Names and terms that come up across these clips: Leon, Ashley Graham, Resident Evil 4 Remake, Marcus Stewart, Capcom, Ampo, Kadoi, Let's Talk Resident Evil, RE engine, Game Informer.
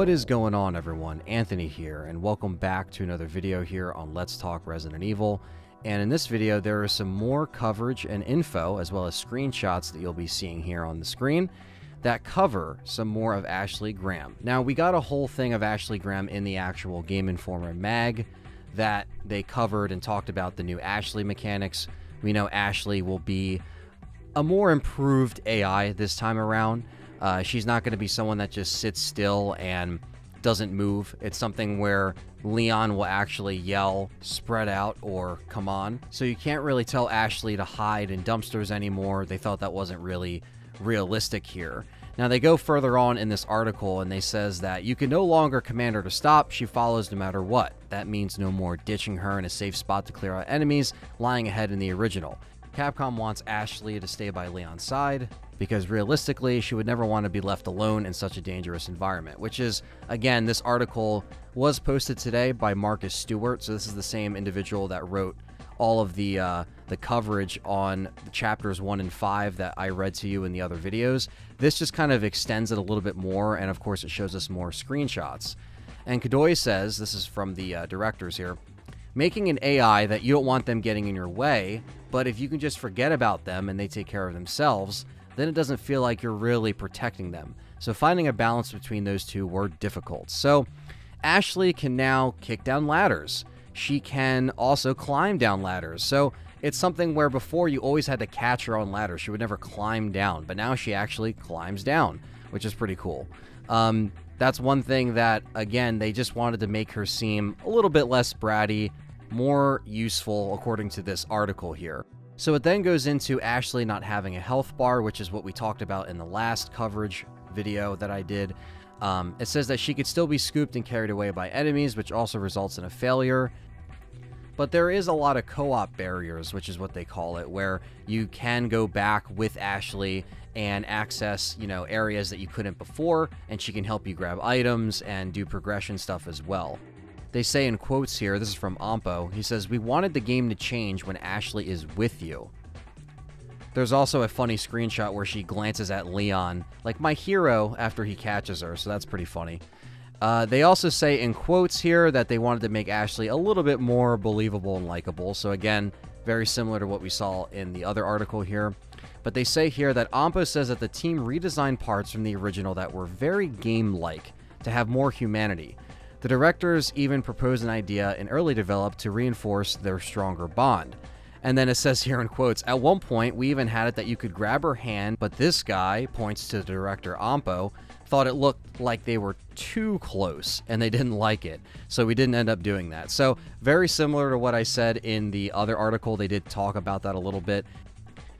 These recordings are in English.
What is going on, everyone? Anthony here, and welcome back to another video here on Let's Talk Resident Evil. And in this video, there is some more coverage and info, as well as screenshots that you'll be seeing here on the screen, that cover some more of Ashley Graham. Now, we got a whole thing of Ashley Graham in the actual Game Informer mag that they covered and talked about the new Ashley mechanics. We know Ashley will be a more improved AI this time around. She's not going to be someone that just sits still and doesn't move. It's something where Leon will actually yell, spread out, or come on. So you can't really tell Ashley to hide in dumpsters anymore. They thought that wasn't really realistic here. Now they go further on in this article and they says that you can no longer command her to stop. She follows no matter what. That means no more ditching her in a safe spot to clear out enemies lying ahead in the original. Capcom wants Ashley to stay by Leon's side, because realistically, she would never want to be left alone in such a dangerous environment, which is, again, this article was posted today by Marcus Stewart, so this is the same individual that wrote all of the coverage on the chapters 1 and 5 that I read to you in the other videos. This just kind of extends it a little bit more, and of course it shows us more screenshots. And Kadoi says, this is from the directors here, making an AI that you don't want them getting in your way, but if you can just forget about them and they take care of themselves, then it doesn't feel like you're really protecting them. So finding a balance between those two were difficult. So Ashley can now kick down ladders. She can also climb down ladders. So it's something where before you always had to catch her on ladders. She would never climb down, but now she actually climbs down, which is pretty cool. That's one thing that, again, they just wanted to make her seem a little bit less bratty, more useful, according to this article here. So it then goes into Ashley not having a health bar, which is what we talked about in the last coverage video that I did. It says that she could still be scooped and carried away by enemies, which also results in a failure. But there is a lot of co-op barriers, which is what they call it, where you can go back with Ashley and access, you know, areas that you couldn't before, and she can help you grab items and do progression stuff as well. They say in quotes here, this is from Ampo, he says, "We wanted the game to change when Ashley is with you." There's also a funny screenshot where she glances at Leon, like my hero, after he catches her, so that's pretty funny. They also say in quotes here that they wanted to make Ashley a little bit more believable and likable. So again, very similar to what we saw in the other article here. But they say here that Ampo says that the team redesigned parts from the original that were very game-like to have more humanity. The directors even proposed an idea in early develop to reinforce their stronger bond. And then it says here in quotes, "At one point, we even had it that you could grab her hand, but this guy," points to the director Ampo, "thought it looked like they were too close and they didn't like it. So we didn't end up doing that." So very similar to what I said in the other article, they did talk about that a little bit.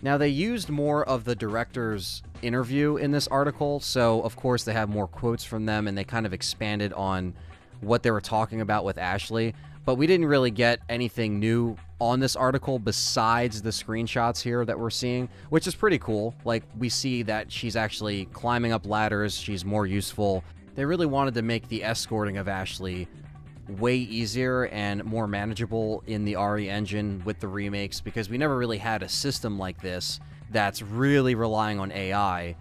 Now they used more of the director's interview in this article. So of course they have more quotes from them and they kind of expanded on what they were talking about with Ashley, but we didn't really get anything new on this article besides the screenshots here that we're seeing, which is pretty cool. Like, we see that she's actually climbing up ladders, she's more useful. They really wanted to make the escorting of Ashley way easier and more manageable in the RE engine with the remakes, because we never really had a system like this that's really relying on AI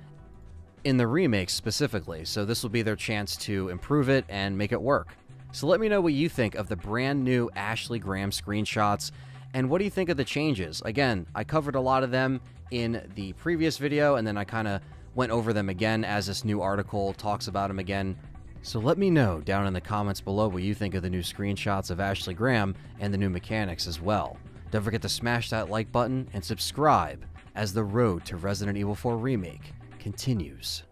in the remakes specifically, so this will be their chance to improve it and make it work. So let me know what you think of the brand new Ashley Graham screenshots, and what do you think of the changes? Again, I covered a lot of them in the previous video, and then I kind of went over them again as this new article talks about them again. So let me know down in the comments below what you think of the new screenshots of Ashley Graham and the new mechanics as well. Don't forget to smash that like button and subscribe as the road to Resident Evil 4 Remake continues.